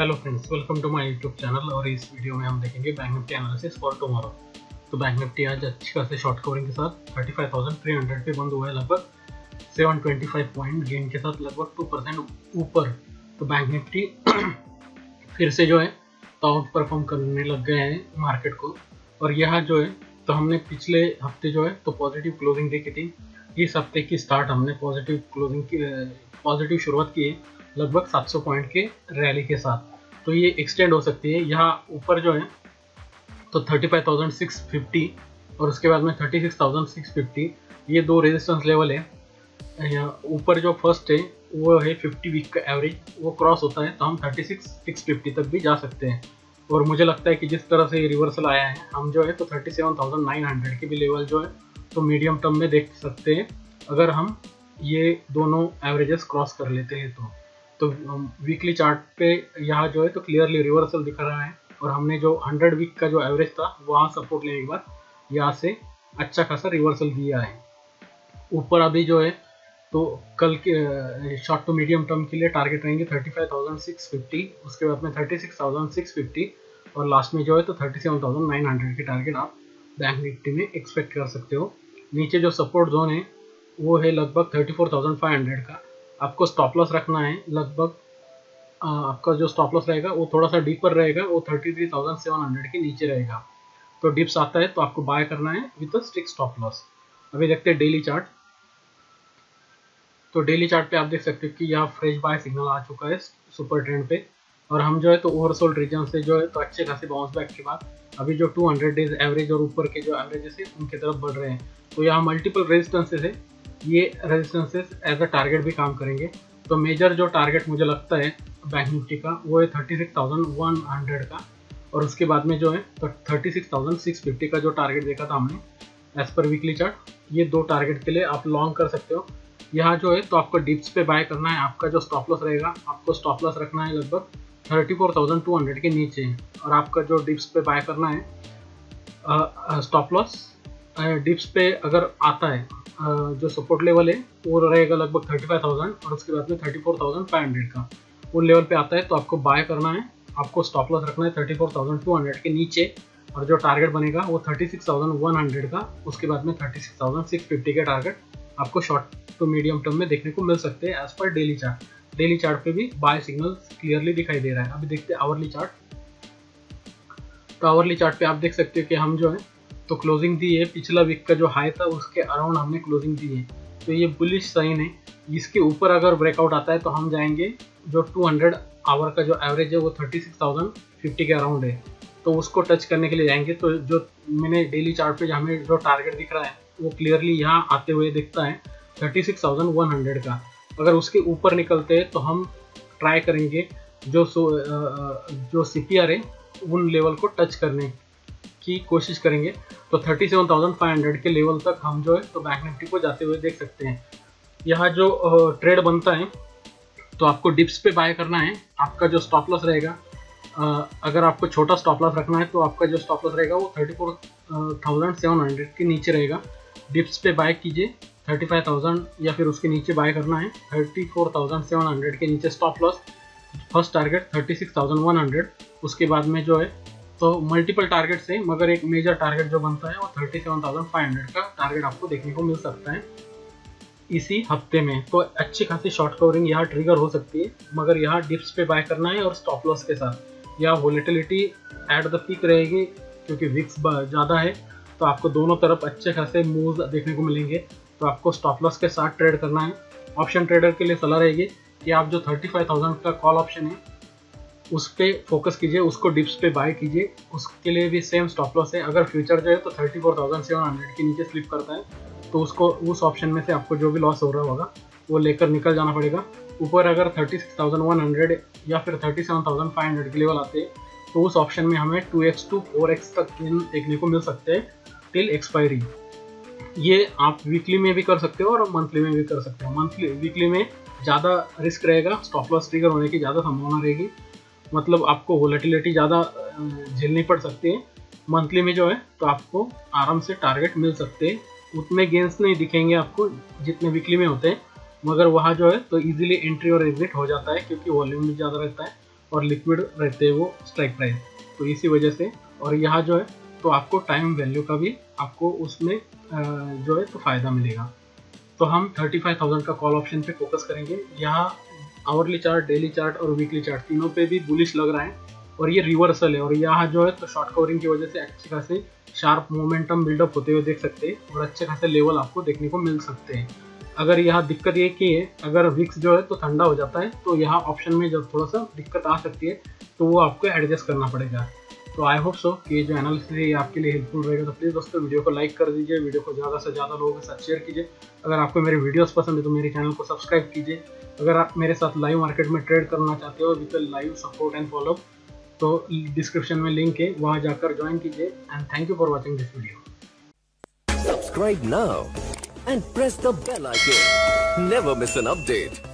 Hello friends, welcome to my YouTube channel. और इस video में हम देखेंगे bank Nifty analysis for tomorrow. तो बैंक निफ्टी आज अच्छी खासी शॉर्ट कवरिंग के साथ 35,300 पे बंद हुआ है, लगभग 725 पॉइंट गेन के साथ, लगभग 2% ऊपर। तो बैंक निफ्टी फिर से जो है तो आउट परफॉर्म करने लग गए हैं मार्केट को। और यहाँ जो है तो हमने पिछले हफ्ते जो है तो पॉजिटिव क्लोजिंग देखी थी, इस हफ्ते की स्टार्ट हमने पॉजिटिव क्लोजिंग की पॉजिटिव शुरुआत की है लगभग 700 पॉइंट के रैली के साथ। तो ये एक्सटेंड हो सकती है। यहाँ ऊपर जो है तो 35,650 और उसके बाद में 36,650, ये दो रेजिस्टेंस लेवल है। यहाँ ऊपर जो फर्स्ट है वो है 50 वीक का एवरेज, वो क्रॉस होता है तो हम 36,650 तक भी जा सकते हैं। और मुझे लगता है कि जिस तरह से ये रिवर्सल आया है, हम जो है तो 37,900 के भी लेवल जो है तो मीडियम टर्म में देख सकते हैं, अगर हम ये दोनों एवरेजेस क्रॉस कर लेते हैं। तो वीकली चार्ट पे यहाँ जो है तो क्लियरली रिवर्सल दिख रहा है। और हमने जो 100 वीक का जो एवरेज था वहाँ सपोर्ट लेने के बाद यहाँ से अच्छा खासा रिवर्सल दिया है ऊपर। अभी जो है तो कल के शॉर्ट टू मीडियम टर्म के लिए टारगेट रहेंगे 35,650, उसके बाद में 36,650 और लास्ट में जो है तो 37,900 के टारगेट आप बैंक निफ्टी में एक्सपेक्ट कर सकते हो। नीचे जो सपोर्ट जोन है वो है लगभग 34,500 का। आपको स्टॉप लॉस रखना है, लगभग आपका जो स्टॉप लॉस रहेगा वो थोड़ा सा डीप पर रहेगा, वो 33,700 के नीचे रहेगा। तो डिप्स आता है तो आपको बाय करना है with a strict stop loss. अभी देखते हैं डेली चार्ट। तो डेली चार्ट पे आप देख सकते हो कि यहाँ फ्रेश बाय सिग्नल आ चुका है सुपर ट्रेंड पे। और हम जो है तो ओवरसोल्ड रीजन से जो है तो अच्छे खासे बाउंस बैक के बाद अभी जो 200 डेज एवरेज और ऊपर के जो एवरेजेस है उनकी तरफ बढ़ रहे हैं। तो यहाँ मल्टीपल रेजिस्टेंसेज है, ये रेजिस्टेंसेस एज अ टारगेट भी काम करेंगे। तो मेजर जो टारगेट मुझे लगता है बैंक निफ्टी का वो है 36,100 का। और उसके बाद में जो है तो 36,650 का जो टारगेट देखा था हमने एज पर वीकली चार्ट, ये दो टारगेट के लिए आप लॉन्ग कर सकते हो। यहाँ जो है तो आपको डिप्स पे बाय करना है। आपका जो स्टॉप लॉस रहेगा, आपको स्टॉप लॉस रखना है लगभग 34,200 के नीचे। और आपका जो डिप्स पे बाय करना है, स्टॉप लॉस डिप्स पे अगर आता है, जो सपोर्ट लेवल है वो रहेगा लगभग 35,000 और उसके बाद में 34,500 का, वो लेवल पे आता है तो आपको बाय करना है। आपको स्टॉप लॉस रखना है 34,200 के नीचे। और जो टारगेट बनेगा वो 36,100 का, उसके बाद में 36,650 के टारगेट आपको शॉर्ट टू मीडियम टर्म में देखने को मिल सकते हैं as per daily chart. Daily chart पे भी बाय सिग्नल क्लियरली दिखाई दे रहा है। अभी देखते हैं आवरली चार्ट। तो आवरली चार्ट पे आप देख सकते हो कि हम जो है तो क्लोजिंग दी है, पिछला वीक का जो हाई था उसके अराउंड हमने क्लोजिंग दी है। तो ये बुलिश साइन है। इसके ऊपर अगर ब्रेकआउट आता है तो हम जाएंगे, जो 200 आवर का जो एवरेज है वो 36,050 के अराउंड है, तो उसको टच करने के लिए जाएंगे। तो जो मैंने डेली चार्ट पे हमें जो टारगेट दिख रहा है वो क्लियरली यहाँ आते हुए दिखता है 36,100 का। अगर उसके ऊपर निकलते हैं तो हम ट्राई करेंगे जो CPR है उन लेवल को टच करने की कोशिश करेंगे। तो 37,500 के लेवल तक हम जो है तो बैंक निफ्टी को जाते हुए देख सकते हैं। यहाँ जो ट्रेड बनता है तो आपको डिप्स पे बाय करना है। आपका जो स्टॉप लॉस रहेगा, अगर आपको छोटा स्टॉप लॉस रखना है तो आपका जो स्टॉप लॉस रहेगा वो 34,700 के नीचे रहेगा। डिप्स पे बाय कीजिए 35,000 या फिर उसके नीचे बाय करना है। 34,700 के नीचे स्टॉप लॉस, फर्स्ट टारगेट 36,100, उसके बाद में जो है तो मल्टीपल टारगेट्स हैं, मगर एक मेजर टारगेट जो बनता है वो 37,500 का टारगेट आपको देखने को मिल सकता है इसी हफ्ते में। तो अच्छी खासी शॉर्ट कवरिंग यहाँ ट्रिगर हो सकती है, मगर यहाँ डिप्स पे बाय करना है और स्टॉप लॉस के साथ। यहाँ वोलेटिलिटी एट द पीक रहेगी क्योंकि विक्स ज़्यादा है, तो आपको दोनों तरफ अच्छे खासे मूव्स देखने को मिलेंगे। तो आपको स्टॉप लॉस के साथ ट्रेड करना है। ऑप्शन ट्रेडर के लिए सलाह रहेगी कि आप जो 35,000 का कॉल ऑप्शन है उस पर फोकस कीजिए, उसको डिप्स पे बाय कीजिए। उसके लिए भी सेम स्टॉप लॉस है। अगर फ्यूचर जो है तो 34,700 के नीचे स्लिप करता है तो उसको उस ऑप्शन में से आपको जो भी लॉस हो रहा होगा वो लेकर निकल जाना पड़ेगा। ऊपर अगर 36,100 या फिर 37,500 के लेवल आते हैं तो उस ऑप्शन में हमें 2x टू 4x तक देखने को मिल सकते हैं टिल एक्सपायरी। ये आप वीकली में भी कर सकते हो और मंथली में भी कर सकते हो। वीकली में ज़्यादा रिस्क रहेगा, स्टॉप लॉस ट्रिगर होने की ज़्यादा संभावना रहेगी, मतलब आपको वोलेटिलिटी ज़्यादा झेलनी पड़ सकती है। मंथली में जो है तो आपको आराम से टारगेट मिल सकते हैं, उतने गेंस नहीं दिखेंगे आपको जितने वीकली में होते हैं, मगर वहाँ जो है तो इजीली एंट्री और एग्जिट हो जाता है क्योंकि वॉल्यूम भी ज़्यादा रहता है। और लिक्विड रहते हैं वो स्ट्राइक प्राइस, तो इसी वजह से। और यहाँ जो है तो आपको टाइम वैल्यू का भी आपको उसमें जो है तो फ़ायदा मिलेगा। तो हम 35,000 का कॉल ऑप्शन पे फोकस करेंगे। यहाँ आवरली चार्ट, डेली चार्ट और वीकली चार्ट तीनों पे भी बुलिश लग रहा है और ये रिवर्सल है। और यहाँ जो है तो शॉर्ट कवरिंग की वजह से अच्छे खासे शार्प मोमेंटम बिल्डअप होते हुए देख सकते हैं और अच्छे खासे लेवल आपको देखने को मिल सकते हैं। अगर यहाँ दिक्कत ये की है, अगर विक्स जो है तो ठंडा हो जाता है तो यहाँ ऑप्शन में जब थोड़ा सा दिक्कत आ सकती है तो वो आपको एडजस्ट करना पड़ेगा। तो आई होप सो कि जो एनालिसिस है ये आपके लिए हेल्पफुल रहेगा। तो प्लीज़ दोस्तों वीडियो को लाइक कर दीजिए, वीडियो को ज़्यादा से ज़्यादा लोगों के साथ शेयर कीजिए। अगर आपको मेरे वीडियोस पसंद है तो मेरे चैनल को सब्सक्राइब कीजिए। अगर आप मेरे साथ लाइव मार्केट में ट्रेड करना चाहते हो with live support and follow तो डिस्क्रिप्शन में लिंक है, वहाँ जाकर ज्वाइन कीजिए। and thank you for watching this video. Subscribe now and press the bell icon. Never miss an update.